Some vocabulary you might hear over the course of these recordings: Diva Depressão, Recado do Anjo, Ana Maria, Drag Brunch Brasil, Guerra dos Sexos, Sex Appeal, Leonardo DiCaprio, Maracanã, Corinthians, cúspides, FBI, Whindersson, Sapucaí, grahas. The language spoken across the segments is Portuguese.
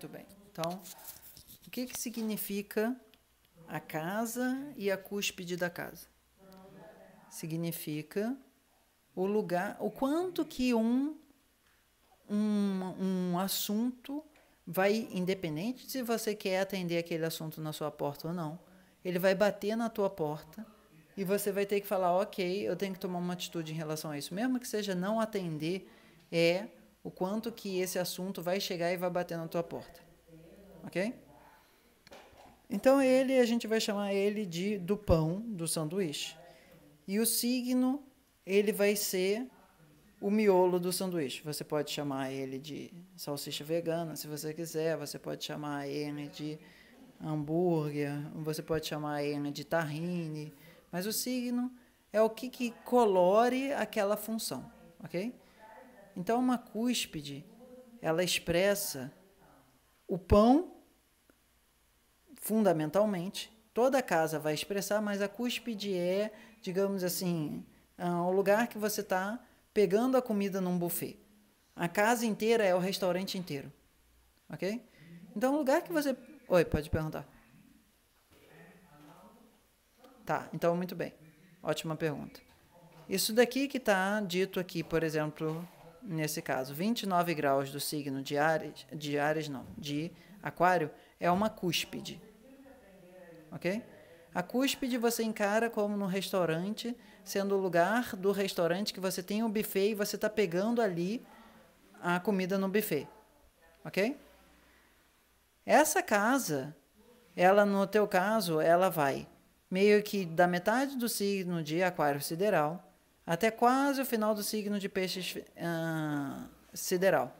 Muito bem. Então, o que que significa a casa e a cúspide da casa? Significa o lugar, o quanto que um assunto vai, independente de se você quer atender aquele assunto na sua porta ou não, ele vai bater na tua porta e você vai ter que falar, ok, eu tenho que tomar uma atitude em relação a isso. Mesmo que seja não atender, é o quanto que esse assunto vai chegar e vai bater na tua porta. Ok? Então, ele, a gente vai chamar ele de do pão, do sanduíche. E o signo, ele vai ser o miolo do sanduíche. Você pode chamar ele de salsicha vegana, se você quiser. Você pode chamar ele de hambúrguer. Você pode chamar ele de tahine. Mas o signo é o que colore aquela função, ok? Então, uma cúspide, ela expressa o pão, fundamentalmente. Toda a casa vai expressar, mas a cúspide é, digamos assim, o lugar que você está pegando a comida num buffet. A casa inteira é o restaurante inteiro, ok? Então, o lugar que você... Oi, pode perguntar. Tá, então, muito bem. Ótima pergunta. Isso daqui que está dito aqui, por exemplo, nesse caso, 29 graus do signo de Áries, de Aquário, é uma cúspide, ok? A cúspide você encara como no restaurante, sendo o lugar do restaurante que você tem o buffet e você está pegando ali a comida no buffet, ok? Essa casa, ela no teu caso, ela vai meio que da metade do signo de Aquário sideral até quase o final do signo de Peixes sideral,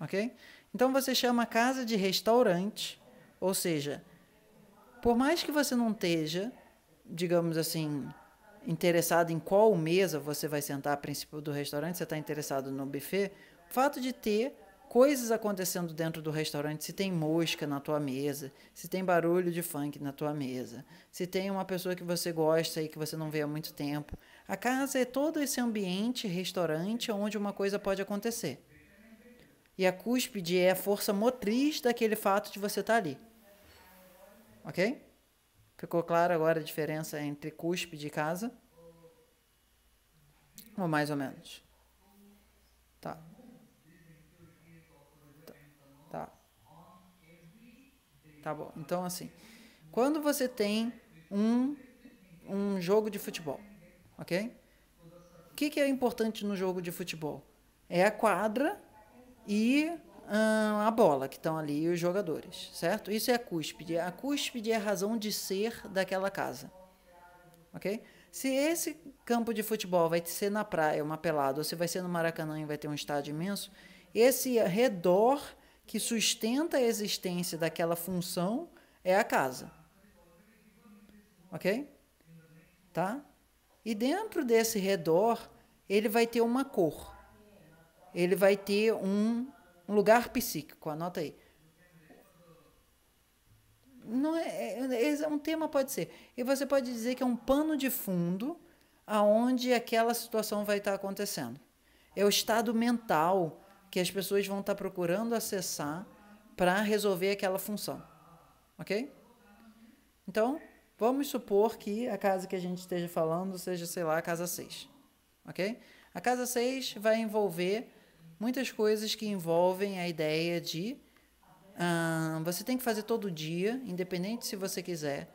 ok? Então, você chama casa de restaurante, ou seja, por mais que você não esteja, digamos assim, interessado em qual mesa você vai sentar a princípio do restaurante, você está interessado no buffet, o fato de ter coisas acontecendo dentro do restaurante, se tem mosca na tua mesa, se tem barulho de funk na tua mesa, se tem uma pessoa que você gosta e que você não vê há muito tempo. A casa é todo esse ambiente, restaurante, onde uma coisa pode acontecer. E a cúspide é a força motriz daquele fato de você estar ali. Ok? Ficou claro agora a diferença entre cúspide e casa? Ou mais ou menos? Tá. Tá. Tá bom. Então, assim, quando você tem um jogo de futebol, ok? O que é importante no jogo de futebol? É a quadra e a bola, que estão ali os jogadores, certo? Isso é a cúspide. A cúspide é a razão de ser daquela casa, ok? Se esse campo de futebol vai ser na praia, uma pelada, ou se vai ser no Maracanã e vai ter um estádio imenso, esse redor que sustenta a existência daquela função é a casa, ok? Tá? E dentro desse redor, ele vai ter uma cor. Ele vai ter um lugar psíquico, anota aí. Não é um tema, pode ser. E você pode dizer que é um pano de fundo aonde aquela situação vai estar acontecendo. É o estado mental que as pessoas vão estar procurando acessar para resolver aquela função, ok? Então, vamos supor que a casa que a gente esteja falando seja, sei lá, a casa 6, ok? A casa 6 vai envolver muitas coisas que envolvem a ideia de você tem que fazer todo dia, independente se você quiser,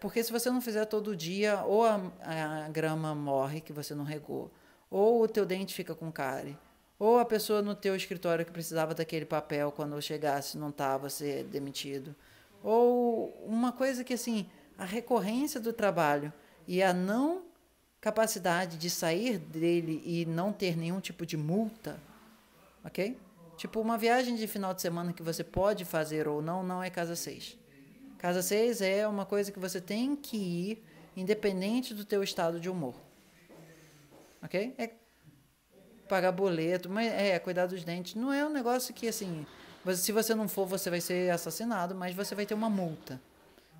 porque se você não fizer todo dia, ou a grama morre que você não regou, ou o teu dente fica com cárie, ou a pessoa no teu escritório que precisava daquele papel quando chegasse não estava, você é demitido, ou uma coisa que, assim, a recorrência do trabalho e a não capacidade de sair dele e não ter nenhum tipo de multa, ok? Tipo, uma viagem de final de semana que você pode fazer ou não, não é casa 6. Casa 6 é uma coisa que você tem que ir, independente do teu estado de humor, ok? É pagar boleto, mas é cuidar dos dentes. Não é um negócio que, assim, se você não for, você vai ser assassinado, mas você vai ter uma multa.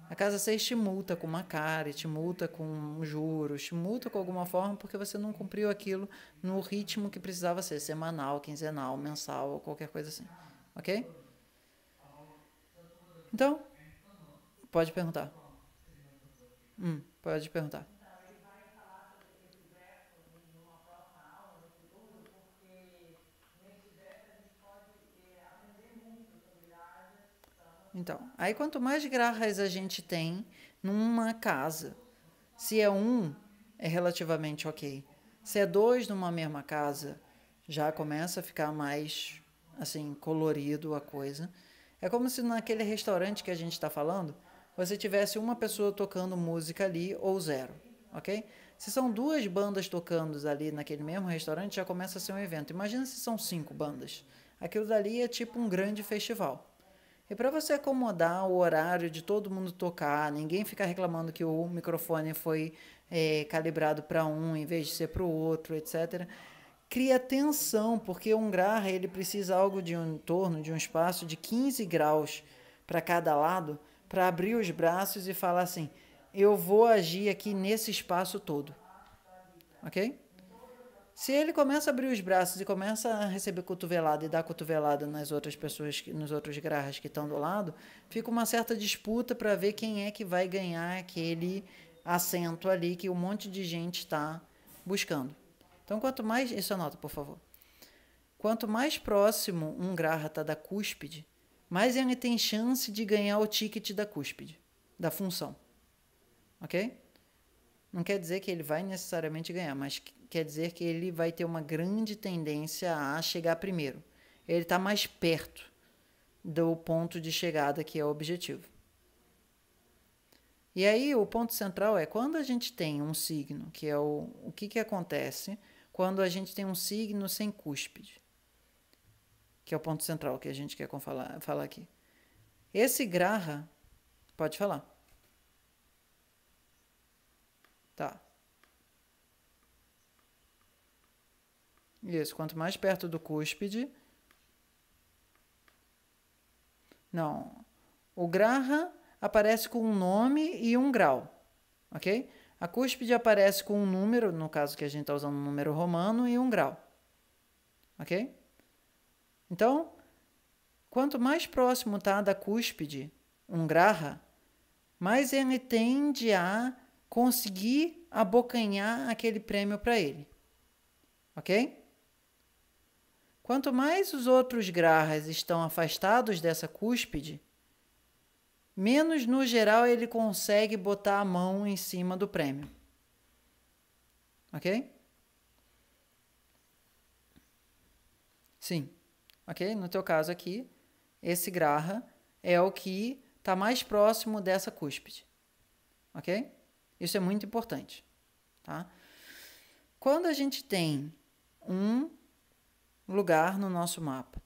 A casa 6 te multa com uma cárie, te multa com juros, te multa com alguma forma porque você não cumpriu aquilo no ritmo que precisava ser, semanal, quinzenal, mensal ou qualquer coisa assim, ok? Então, pode perguntar. Pode perguntar. Então, aí quanto mais grahas a gente tem numa casa, se é um, é relativamente ok. Se é dois numa mesma casa, já começa a ficar mais, assim, colorido a coisa. É como se naquele restaurante que a gente está falando, você tivesse uma pessoa tocando música ali ou zero, ok? Se são duas bandas tocando ali naquele mesmo restaurante, já começa a ser um evento. Imagina se são 5 bandas. Aquilo dali é tipo um grande festival. E para você acomodar o horário de todo mundo tocar, ninguém ficar reclamando que o microfone foi calibrado para um em vez de ser para o outro, etc. Cria tensão, porque um graha ele precisa algo de um entorno, de um espaço de 15 graus para cada lado, para abrir os braços e falar assim, eu vou agir aqui nesse espaço todo. Ok? Se ele começa a abrir os braços e começa a receber cotovelada e dar cotovelada nas outras pessoas, nos outros grahas que estão do lado, fica uma certa disputa para ver quem é que vai ganhar aquele assento ali que um monte de gente está buscando. Então, quanto mais... Isso anota, por favor. Quanto mais próximo um graha está da cúspide, mais ele tem chance de ganhar o ticket da cúspide, da função. Ok? Não quer dizer que ele vai necessariamente ganhar, mas... quer dizer que ele vai ter uma grande tendência a chegar primeiro. Ele está mais perto do ponto de chegada que é o objetivo. E aí o ponto central é quando a gente tem um signo, que é o que acontece quando a gente tem um signo sem cúspide, que é o ponto central que a gente quer falar aqui. Esse graha, pode falar. Tá. Isso, quanto mais perto do cúspide... Não, o graha aparece com um nome e um grau, ok? A cúspide aparece com um número, no caso que a gente está usando um número romano, e um grau, ok? Então, quanto mais próximo está da cúspide um graha, mais ele tende a conseguir abocanhar aquele prêmio para ele, ok? Quanto mais os outros grahas estão afastados dessa cúspide, menos, no geral, ele consegue botar a mão em cima do prêmio. Ok? Sim. Ok? No teu caso aqui, esse graha é o que está mais próximo dessa cúspide. Ok? Isso é muito importante. Tá? Quando a gente tem um lugar no nosso mapa,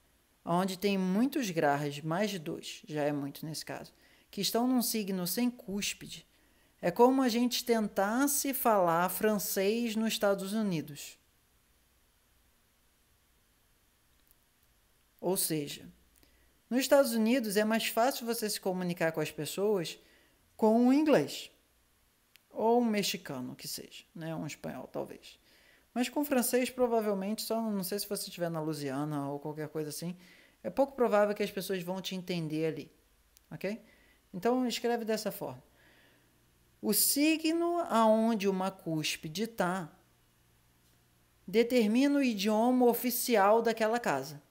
onde tem muitos grahas, mais de 2, já é muito nesse caso, que estão num signo sem cúspide, é como a gente tentasse falar francês nos Estados Unidos. Ou seja, nos Estados Unidos é mais fácil você se comunicar com as pessoas com o inglês, ou um mexicano, que seja, né? Um espanhol, talvez. Mas com francês, provavelmente, só não sei se você estiver na Louisiana ou qualquer coisa assim, é pouco provável que as pessoas vão te entender ali, ok? Então, escreve dessa forma. O signo aonde uma cúspide está determina o idioma oficial daquela casa,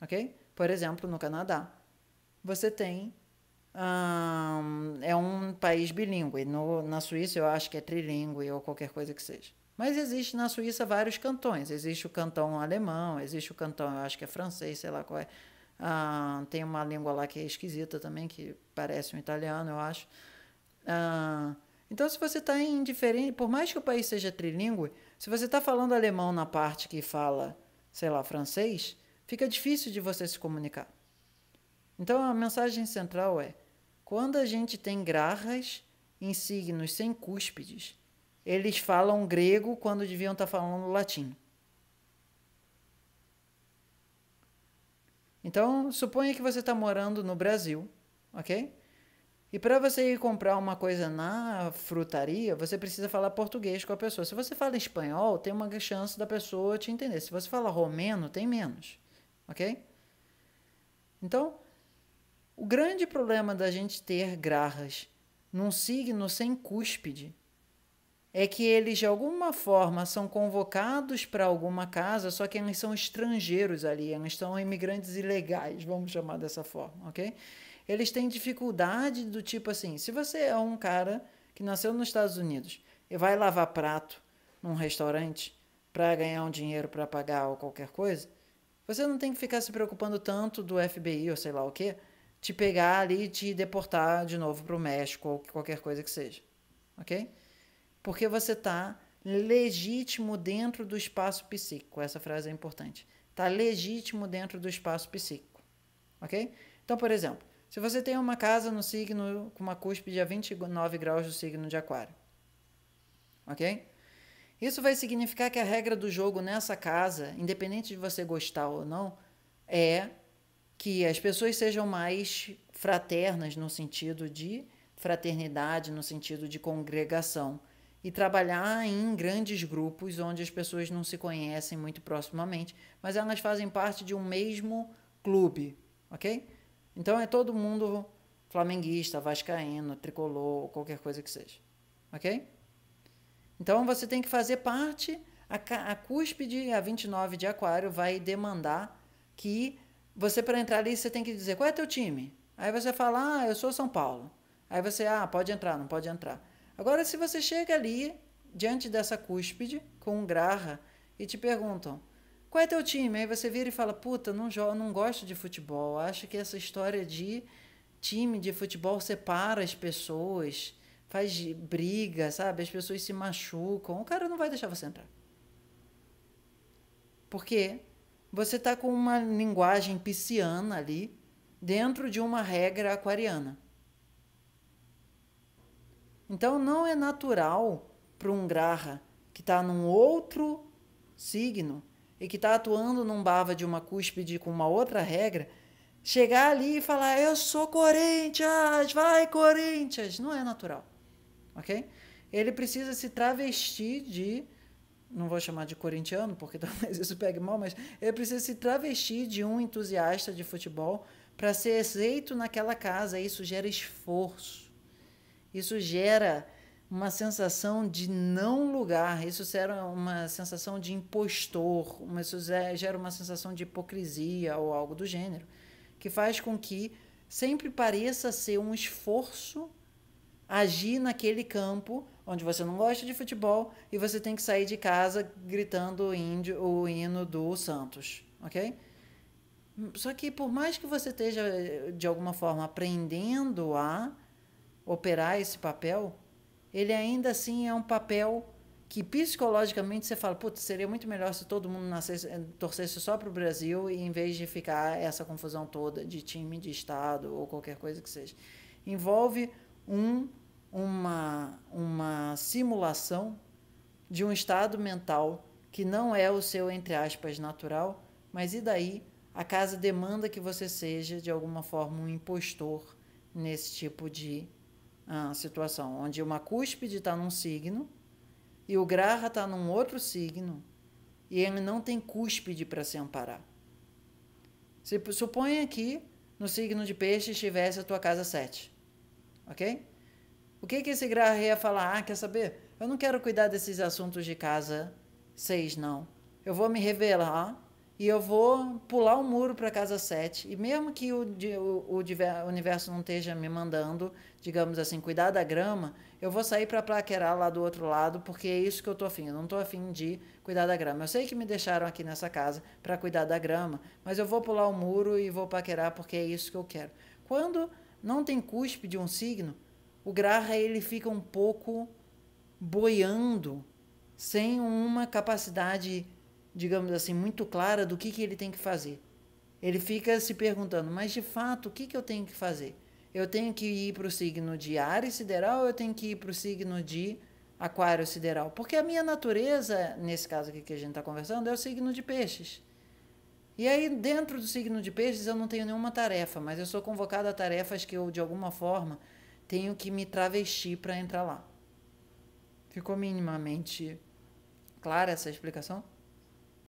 ok? Por exemplo, no Canadá, você tem... é um país bilíngue. Na Suíça eu acho que é trilíngue ou qualquer coisa que seja. Mas existe na Suíça vários cantões. Existe o cantão alemão, existe o cantão, eu acho que é francês, sei lá qual é. Tem uma língua lá que é esquisita também, que parece um italiano, eu acho. Então, se você está em diferente, por mais que o país seja trilíngue, se você está falando alemão na parte que fala, sei lá, francês, fica difícil de você se comunicar. Então, a mensagem central é: quando a gente tem grahas em signos sem cúspides, eles falam grego quando deviam estar falando latim. Então, suponha que você está morando no Brasil, ok? E para você ir comprar uma coisa na frutaria, você precisa falar português com a pessoa. Se você fala espanhol, tem uma chance da pessoa te entender. Se você fala romeno, tem menos, ok? Então... O grande problema da gente ter grahas num signo sem cúspide é que eles, de alguma forma, são convocados para alguma casa, só que eles são estrangeiros ali, eles são imigrantes ilegais, vamos chamar dessa forma, ok? Eles têm dificuldade do tipo assim, se você é um cara que nasceu nos Estados Unidos e vai lavar prato num restaurante para ganhar um dinheiro para pagar ou qualquer coisa, você não tem que ficar se preocupando tanto do FBI ou sei lá o quê, te pegar ali e te deportar de novo para o México ou qualquer coisa que seja, ok? Porque você está legítimo dentro do espaço psíquico. Essa frase é importante. Está legítimo dentro do espaço psíquico. Ok? Então, por exemplo, se você tem uma casa no signo com uma cúspide a 29 graus do signo de Aquário. Ok? Isso vai significar que a regra do jogo nessa casa, independente de você gostar ou não, é que as pessoas sejam mais fraternas no sentido de fraternidade, no sentido de congregação. E trabalhar em grandes grupos onde as pessoas não se conhecem muito proximamente, mas elas fazem parte de um mesmo clube, ok? Então é todo mundo flamenguista, vascaíno, tricolor, qualquer coisa que seja, ok? Então você tem que fazer parte, a cúspide, a 29 de Aquário, vai demandar que você, para entrar ali, você tem que dizer, qual é teu time? Aí você fala, ah, eu sou São Paulo. Aí você, ah, pode entrar, não pode entrar. Agora, se você chega ali, diante dessa cúspide, com um graha, e te perguntam, qual é teu time? Aí você vira e fala, puta, não gosto de futebol, acho que essa história de time de futebol separa as pessoas, faz briga, sabe? As pessoas se machucam, o cara não vai deixar você entrar. Porque você está com uma linguagem pisciana ali, dentro de uma regra aquariana. Então, não é natural para um graha que está num outro signo e que está atuando num bava de uma cúspide com uma outra regra, chegar ali e falar, eu sou Corinthians, vai Corinthians. Não é natural, ok? Ele precisa se travestir de, não vou chamar de corintiano, porque talvez isso pegue mal, mas ele precisa se travestir de um entusiasta de futebol para ser aceito naquela casa. Isso gera esforço. Isso gera uma sensação de não lugar, isso gera uma sensação de impostor, isso gera uma sensação de hipocrisia ou algo do gênero, que faz com que sempre pareça ser um esforço agir naquele campo onde você não gosta de futebol e você tem que sair de casa gritando o hino do Santos, ok? Só que por mais que você esteja, de alguma forma, aprendendo a operar esse papel, ele ainda assim é um papel que psicologicamente você fala, putz, seria muito melhor se todo mundo torcesse só para o Brasil e em vez de ficar essa confusão toda de time, de estado ou qualquer coisa que seja. Envolve uma simulação de um estado mental que não é o seu, entre aspas, natural, mas e daí a casa demanda que você seja, de alguma forma, um impostor nesse tipo de situação, onde uma cúspide está num signo e o graha está num outro signo e ele não tem cúspide para se amparar. Se suponha que no signo de peixe estivesse a tua casa 7, ok? O que esse graha ia falar? Ah, quer saber? Eu não quero cuidar desses assuntos de casa 6, não. Eu vou me revelar e eu vou pular um muro para casa 7, e mesmo que o universo não esteja me mandando, digamos assim, cuidar da grama, eu vou sair para paquerar lá do outro lado, porque é isso que eu estou afim, eu não estou afim de cuidar da grama. Eu sei que me deixaram aqui nessa casa para cuidar da grama, mas eu vou pular o muro e vou paquerar, porque é isso que eu quero. Quando não tem cúspide de um signo, o graha ele fica um pouco boiando, sem uma capacidade, digamos assim, muito clara do que ele tem que fazer. Ele fica se perguntando, mas de fato, o que eu tenho que fazer? Eu tenho que ir para o signo de Áries sideral ou eu tenho que ir para o signo de Aquário sideral? Porque a minha natureza, nesse caso aqui que a gente está conversando, é o signo de peixes. E aí, dentro do signo de peixes, eu não tenho nenhuma tarefa, mas eu sou convocado a tarefas que eu, de alguma forma, tenho que me travestir para entrar lá. Ficou minimamente clara essa explicação?